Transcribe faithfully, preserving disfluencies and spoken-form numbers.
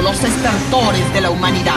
los estertores de la humanidad.